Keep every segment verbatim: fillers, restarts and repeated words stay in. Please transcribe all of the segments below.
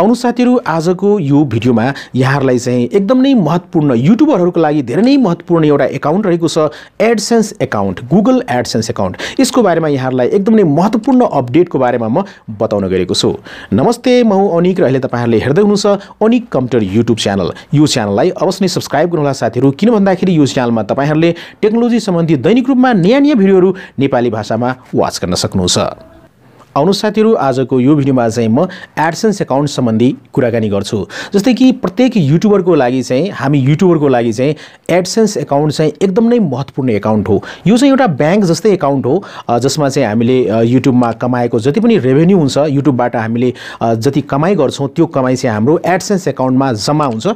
आउनु साथीहरु, आजको यो भिडियोमा यहाँहरुलाई चाहिँ एकदम नै महत्त्वपूर्ण युट्युबरहरुको लागि धेरै नै महत्त्वपूर्ण एउटा एकाउन्ट रहेको छ AdSense account, Google AdSense account. यसको बारेमा यहाँहरुलाई एकदम नै महत्त्वपूर्ण अपडेटको बारेमा म बताउन गएको छु। नमस्ते, म हुँ अनिक र अहिले तपाईहरुले हेर्दै हुनुहुन्छ अनिक कम्प्युटर युट्युब च्यानल। यो च्यानललाई अवश्य नै सब्स्क्राइब गर्नुहोला साथीहरु, किन भन्दाखेरि यो च्यानलमा तपाईहरुले टेक्नोलोजी सम्बन्धी दैनिक रूपमा नयाँ-नयाँ भिडियोहरु नेपाली भाषामा वाच गर्न सक्नुहुन्छ। आउनु साथीहरु, आजको यो भिडियोमा चाहिँ म एडसेन्स एकाउन्ट सम्बन्धी कुराकानी गर्छु। जस्तै कि प्रत्येक युट्युबरको लागि चाहिँ, हामी युट्युबरको लागि चाहिँ एडसेन्स एकाउन्ट चाहिँ एकदम नै महत्त्वपूर्ण एकाउन्ट हो। यो चाहिँ एउटा ब्याङ्क जस्तै एकाउन्ट हो, जसमा चाहिँ हामीले युट्युबमा कमाएको जति पनि रेभेन्यू हुन्छ, युट्युबबाट हामीले जति कमाइ गर्छौं त्यो कमाइ चाहिँ हाम्रो एडसेन्स एकाउन्टमा जम्मा हुन्छ।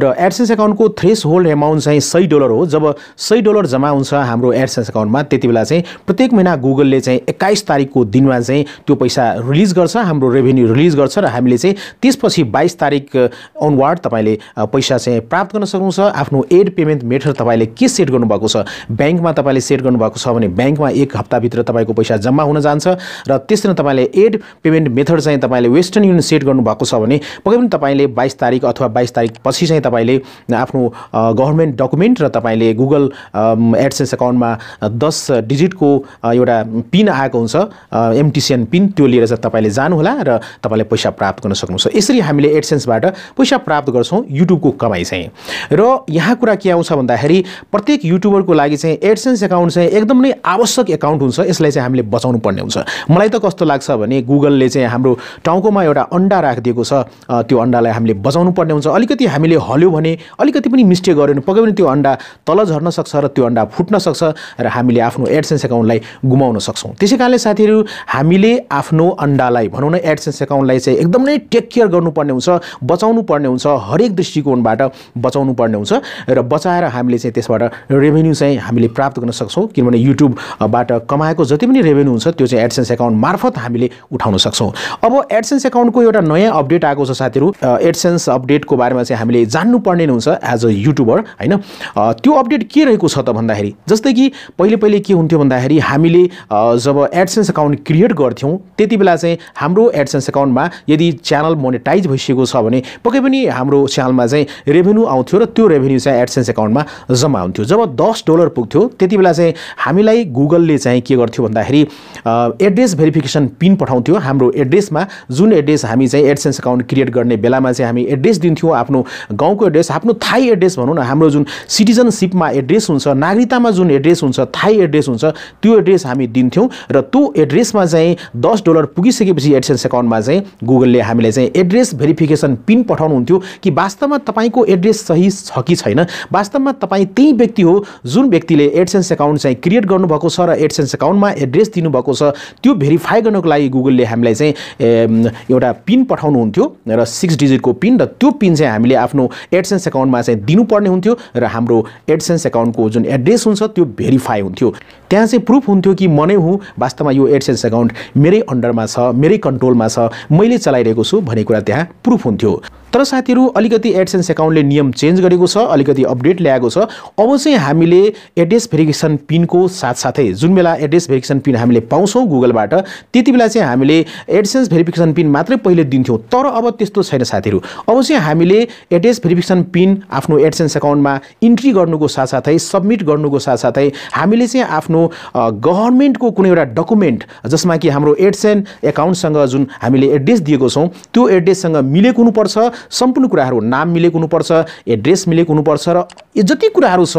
र एडसेन्स एकाउन्टको थ्रेसहोल्ड एमाउन्ट चाहिँ सय डलर हो। जब सय डलर जम्मा हुन्छ हाम्रो एडसेन्स एकाउन्टमा, त्यतिबेला चाहिँ प्रत्येक महिना गुगलले चाहिँ एक्काइस तारिकको दिनमा चाहिँ त्यो पैसा रिलीज गर्छ, हाम्रो रेभेन्यू रिलीज गर्छ र हामीले चाहिँ त्यसपछि बाइस तारिक अनवार्ड तपाईले पैसा चाहिँ प्राप्त गर्न सक्नुहुन्छ। आफ्नो एड पेमेन्ट मेथड तपाईले के सेट गर्नु भएको छ, ब्याङ्कमा तपाईले सेट गर्नु भएको छ भने ब्याङ्कमा एक हप्ता भित्र तपाईको पैसा जम्मा हुन जान्छ। र त्यसरी तपाईले एड पेमेन्ट मेथड चाहिँ तपाईले वेस्टर्न युनियन सेट गर्नु भएको छ भने पक्कै पनि तपाईले बाइस तारिक अथवा बाइस तारिक पछि चाहिँ तपाईले आफ्नो गभर्नमेन्ट डकुमेन्ट र तपाईले गुगल एडसेन्स एकाउन्टमा दस डिजिटको एउटा पिन आएको हुन्छ, एमटिसिएन पिन, त्यो लिएर चाहिँ तपाईले जानुहोला र तपाईले पैसा प्राप्त गर्न सक्नुहुन्छ। यसरी हामीले एडसेन्सबाट पैसा प्राप्त गर्छौं, युट्युबको कमाई चाहिँ। र यहाँ कुरा के आउँछ भन्दाखेरि प्रत्येक युट्युबरको लागि चाहिँ एडसेन्स एकाउन्ट चाहिँ एकदम नै आवश्यक एकाउन्ट हुन्छ। यसलाई चाहिँ हामीले बचाउनु पर्ने हुन्छ। मलाई त कस्तो लाग्छ भने गुगलले चाहिँ हाम्रो टाउकोमा एउटा अण्डा राखिदिएको छ, त्यो अण्डालाई हामीले बचाउनु पर्ने हुन्छ। अलिकति हामीले हल्यो भने, अलिकति पनि मिस्टेक गर्यो भने पक्कै पनि त्यो अण्डा तल झर्न सक्छ र त्यो अण्डा फुट्न सक्छ र हामीले आफ्नो एडसेन्स एकाउन्टलाई गुमाउन सक्छौं। त्यसैकारणले साथीहरु, हामीले आफ्नो अण्डालाई, भनौँ न एडसेन्स एकाउन्टलाई चाहिँ एकदम नै टेक केयर गर्नुपर्ने हुन्छ, बचाउनु पर्ने हुन्छ, हरेक दृष्टिकोणबाट बचाउनु पर्ने हुन्छ। र बचाएर हामीले चाहिँ त्यसबाट रेभेन्यू चाहिँ हामीले प्राप्त गर्न सक्छौँ, किनभने युट्युबबाट कमाएको जति पनि रेभेन्यू हुन्छ त्यो चाहिँ एडसेन्स एकाउन्ट मार्फत हामीले उठाउन सक्छौँ। अब एडसेन्स एकाउन्टको एउटा नयाँ अपडेट आएको छ साथीहरू, एडसेन्स अपडेटको बारेमा चाहिँ हामीले जान्नुपर्ने हुन्छ एज अ युट्युबर, होइन। त्यो अपडेट के रहेको छ त भन्दाखेरि, जस्तै कि पहिले पहिले के हुन्थ्यो भन्दाखेरि हामीले जब एडसेन्स एकाउन्ट क्रिएट गर्थ्यौँ त्यतिबेला चाहिँ हाम्रो एडसेन्स एकाउन्टमा यदि च्यानल मोनेटाइज भइसकेको छ भने पक्कै पनि हाम्रो च्यानलमा चाहिँ रेभेन्यू आउँथ्यो र त्यो रेभेन्यू चाहिँ एडसेन्स एकाउन्टमा जम्मा हुन्थ्यो। जब दस डलर पुग्थ्यो त्यतिबेला चाहिँ हामीलाई गुगलले चाहिँ के गर्थ्यो भन्दाखेरि एड्रेस भेरिफिकेसन पिन पठाउँथ्यो हाम्रो एड्रेसमा, जुन एड्रेस हामी चाहिँ एडसेन्स एकाउन्ट क्रिएट गर्ने बेलामा चाहिँ हामी एड्रेस दिन्थ्यौँ, आफ्नो गाउँको एड्रेस, आफ्नो थाई एड्रेस भनौँ न, हाम्रो जुन सिटिजनसिपमा एड्रेस हुन्छ, नागरिकतामा जुन एड्रेस हुन्छ, थाई एड्रेस हुन्छ, त्यो एड्रेस हामी दिन्थ्यौँ र त्यो एड्रेसमा चाहिँ दस डलर पुगिसकेपछि एडसेन्स एकाउन्टमा चाहिँ गुगलले हामीलाई चाहिँ एड्रेस भेरिफिकेसन पिन पठाउनुहुन्थ्यो कि वास्तवमा तपाईँको एड्रेस सही छ कि छैन, वास्तवमा तपाईँ त्यही व्यक्ति हो जुन व्यक्तिले एडसेन्स एकाउन्ट चाहिँ क्रिएट गर्नुभएको छ र एडसेन्स एकाउन्टमा एड्रेस दिनुभएको छ, त्यो भेरिफाई गर्नको लागि गुगलले हामीलाई चाहिँ एउटा पिन पठाउनुहुन्थ्यो र सिक्स डिजिटको पिन, र त्यो पिन चाहिँ हामीले आफ्नो एडसेन्स एकाउन्टमा चाहिँ दिनुपर्ने हुन्थ्यो र हाम्रो एडसेन्स एकाउन्टको जुन एड्रेस हुन्छ त्यो भेरिफाई हुन्थ्यो। त्यहाँ चाहिँ प्रुफ हुन्थ्यो कि म नै हुँ, वास्तवमा यो एडसेन्स एकाउन्ट मेरै अन्डरमा छ, मेरै कन्ट्रोलमा छ, मैले चलाइरहेको छु भन्ने कुरा त्यहाँ प्रुफ हुन्थ्यो। तर साथीहरू, अलिकति एडसेन्स एकाउन्टले नियम चेन्ज गरेको छ, अलिकति अपडेट ल्याएको छ। अब चाहिँ हामीले एड्रेस भेरिफिकेसन पिनको साथसाथै जुन बेला एड्रेस भेरिफिकेसन पिन हामीले पाउँछौँ गुगलबाट त्यति बेला चाहिँ हामीले एडसेन्स भेरिफिकेसन पिन मात्रै पहिले दिन्थ्यौँ, तर अब त्यस्तो छैन साथीहरू। अब चाहिँ हामीले एड्रेस भेरिफिकेसन पिन आफ्नो एडसेन्स एकाउन्टमा इन्ट्री गर्नुको साथसाथै, सब्मिट गर्नुको साथसाथै हामीले चाहिँ आफ्नो गभर्मेन्टको कुनै एउटा डकुमेन्ट, जसमा कि हाम्रो एडसेन्स एकाउन्टसँग जुन हामीले एड्रेस दिएको छौँ त्यो एड्रेससँग मिलेको हुनुपर्छ। सम्पूर्ण कुराहरू, नाम मिलेको हुनुपर्छ, एड्रेस मिलेको हुनुपर्छ र जति कुराहरू छ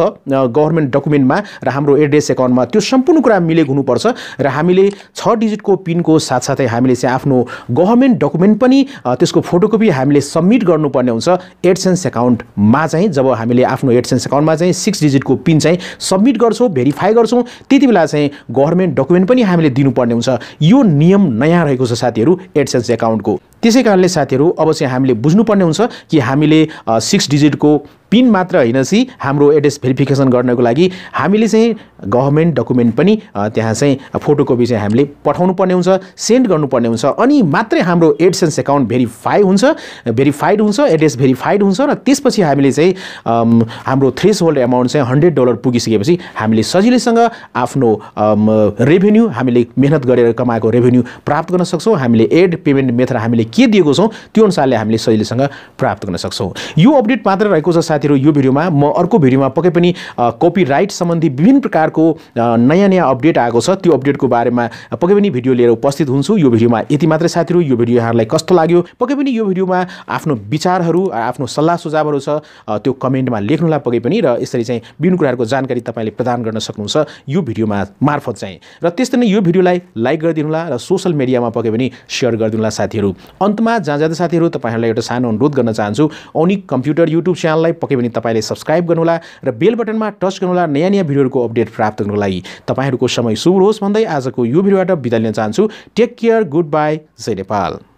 गभर्नमेन्ट डकुमेन्टमा र हाम्रो एड्रेस एकाउन्टमा त्यो सम्पूर्ण कुरा मिलेको हुनुपर्छ। र हामीले छ डिजिटको पिनको साथसाथै हामीले चाहिँ आफ्नो गभर्नमेन्ट डकुमेन्ट पनि, त्यसको फोटोकपी हामीले सब्मिट गर्नुपर्ने हुन्छ एडसेन्स एकाउन्टमा। चाहिँ जब हामीले आफ्नो एडसेन्स एकाउन्टमा चाहिँ सिक्स डिजिटको पिन चाहिँ सब्मिट गर्छौँ, भेरिफाई गर्छौँ, त्यति बेला चाहिँ गभर्नमेन्ट डकुमेन्ट पनि हामीले दिनुपर्ने हुन्छ। यो नियम नयाँ रहेको छ साथीहरू एडसेन्स एकाउन्टको। त्यसै कारणले साथीहरू, अब चाहिँ हामीले बुझ्नुपर्ने हुन्छ कि हामीले सिक्स डिजिटको पिन मात्र हैन सी हाम्रो एड्रेस भेरिफिकेसन गर्नको लागि हामीले चाहिँ गभर्नमेन्ट डकुमेन्ट पनि त्यहाँ चाहिँ फोटोकपी चाहिँ हामीले पठाउनु पर्ने हुन्छ, सेन्ड गर्नु पर्ने हुन्छ, अनि मात्रै हाम्रो एडसेन्स एकाउन्ट भेरिफाई हुन्छ, भेरिफाइड हुन्छ, एड्रेस भेरिफाइड हुन्छ र त्यसपछि हामीले चाहिँ हाम्रो थ्रेसहोल्ड अमाउन्ट चाहिँ हन्ड्रेड डलर पुगिसकेपछि हामीले सजिलैसँग आफ्नो रेभेन्यू हामीले मेहनत गरेर कमाएको रेभेन्यू प्राप्त गर्न सक्छौं। हामीले एड पेमेन्ट मेथड हामीले के दिएको छौं त्यो अनुसारले हामीले सजिलैसँग प्राप्त गर्न सक्छौं। यो अपडेट मात्र रहेको छ साथीहरु। यो भिडियोमा म अर्को भिडियोमा पक्कै पनि कपिराइट सम्बन्धी विभिन्न प्रकारको नयाँ नयाँ अपडेट आएको छ त्यो अपडेटको बारेमा पक्कै पनि भिडियो लिएर उपस्थित हुन्छु। यो भिडियोमा यति मात्र साथीहरु। यो भिडियो यहाँलाई कस्तो लाग्यो? पक्कै पनि यो भिडियोमा आफ्नो विचारहरु, आफ्नो सल्लाह सुझावहरु छ त्यो कमेन्टमा लेख्नुला पक्कै पनि, र यसरी चाहिँ विभिन्न कुराहरुको जानकारी तपाईले प्रदान गर्न सक्नुहुन्छ यो भिडियोमा मार्फत चाहिँ। र त्यस्तै नै यो भिडियोलाई लाइक गरिदिनुला र सोशल मिडियामा पक्कै पनि शेयर गरिदिनुला साथीहरु। अन्तमा जाँ जाँदा साथीहरु तपाईहरुलाई एउटा सानो अनुरोध गर्न चाहन्छु, औनिक कम्प्युटर युट्युब च्यानललाई पक्कै पनि तपाईले सब्स्क्राइब गर्नुला र बेल बटनमा टच गर्नुला नयाँ नयाँ भिडियोहरुको अपडेट प्राप्त गर्नको लागि। तपाईहरुको समय शुभ होस् भन्दै आजको यो भिडियोबाट बिदा लिन चाहन्छु। टेक केयर, गुड बाय, जय नेपाल।